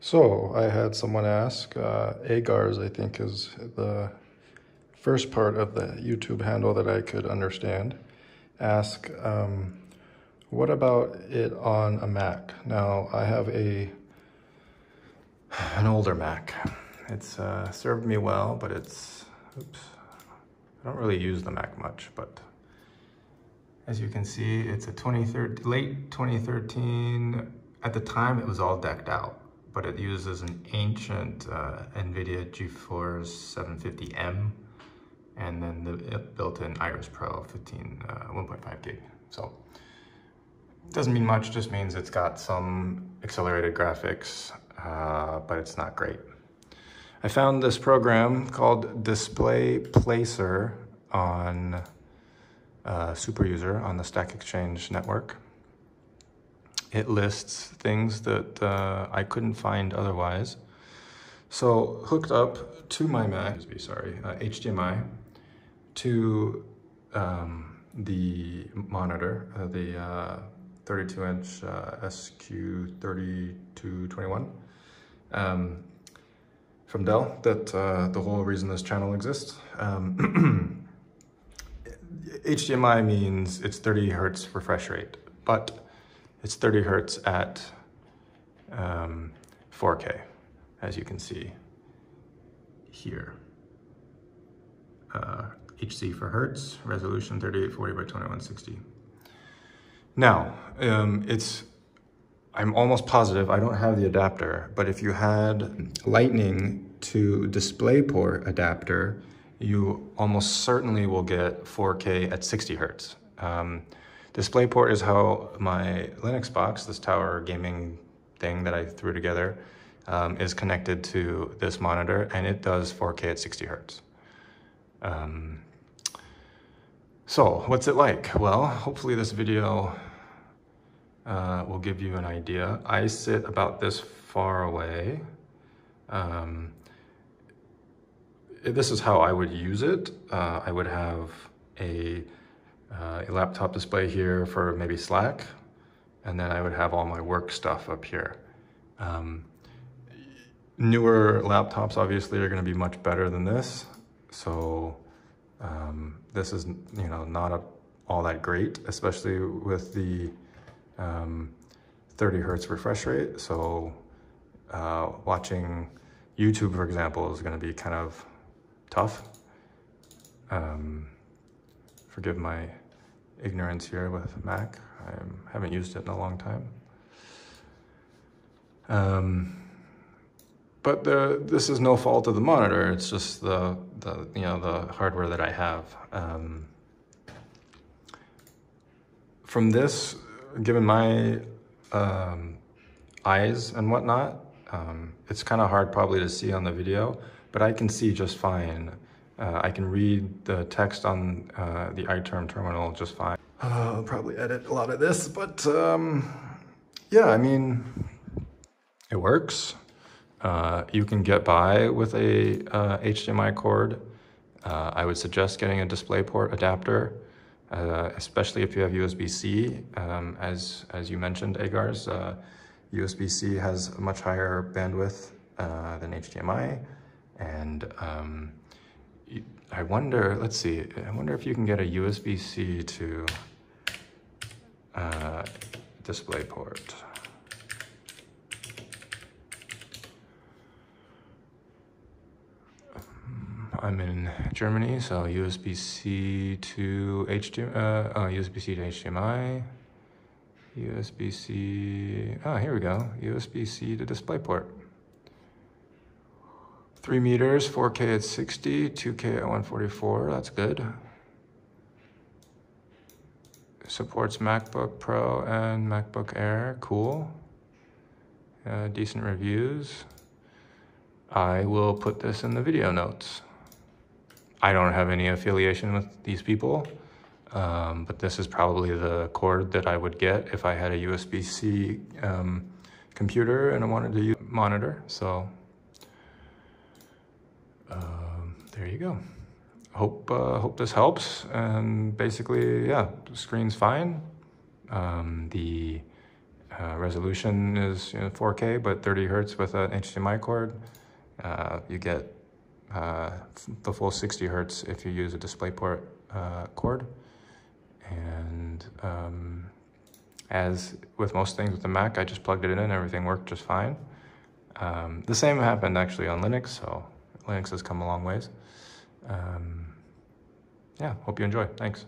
So I had someone ask, Agars I think is the first part of the YouTube handle that I could understand, ask what about it on a Mac? Now I have an older Mac. It's served me well, but it's, oops, I don't really use the Mac much, but as you can see, it's a late 2013, at the time it was all decked out, but it uses an ancient NVIDIA GeForce 750M, and then the built-in Iris Pro 1.5 gig. So it doesn't mean much, just means it's got some accelerated graphics, but it's not great. I found this program called Display Placer on Superuser on the Stack Exchange network. It lists things that I couldn't find otherwise. So hooked up to my Mac, HDMI, to the monitor, the 32-inch SQ3221. From Dell, that the whole reason this channel exists. HDMI means it's 30 hertz refresh rate, but it's 30 hertz at 4K, as you can see here. HZ for hertz, resolution 3840 by 2160. Now, I'm almost positive, I don't have the adapter, but if you had Lightning to DisplayPort adapter, you almost certainly will get 4K at 60 hertz. DisplayPort is how my Linux box, this tower gaming thing that I threw together, is connected to this monitor, and it does 4K at 60 hertz. So what's it like? Well, hopefully this video will give you an idea. I sit about this far away. This is how I would use it. I would have a laptop display here for maybe Slack, and then I would have all my work stuff up here. Newer laptops obviously are going to be much better than this, so this is, you know, not all that great, especially with the 30 hertz refresh rate. So watching YouTube, for example, is going to be kind of tough. Forgive my ignorance here with Mac. I haven't used it in a long time. But this is no fault of the monitor. It's just the hardware that I have. From this, given my eyes and whatnot, it's kind of hard probably to see on the video, but I can see just fine. I can read the text on the iTerm terminal just fine. I'll probably edit a lot of this, but yeah, I mean, it works. You can get by with a HDMI cord. I would suggest getting a DisplayPort adapter. Especially if you have USB-C, as you mentioned, Agars, USB-C has a much higher bandwidth than HDMI, and I wonder, let's see, I wonder if you can get a USB-C to DisplayPort. I'm in Germany, so USB-C to HDMI, USB-C to HDMI, USB-C, oh, here we go, USB-C to DisplayPort. 3 meters, 4K at 60, 2K at 144, that's good. Supports MacBook Pro and MacBook Air, cool. Decent reviews. I will put this in the video notes. I don't have any affiliation with these people, but this is probably the cord that I would get if I had a USB-C computer and I wanted to use a monitor. So there you go. Hope this helps. And basically, yeah, the screen's fine. The resolution is 4K, but 30 Hertz with an HDMI cord. You get the full 60 Hertz if you use a DisplayPort cord. And as with most things with the Mac, I just plugged it in and everything worked just fine. The same happened actually on Linux, so Linux has come a long ways. Yeah, hope you enjoy. Thanks.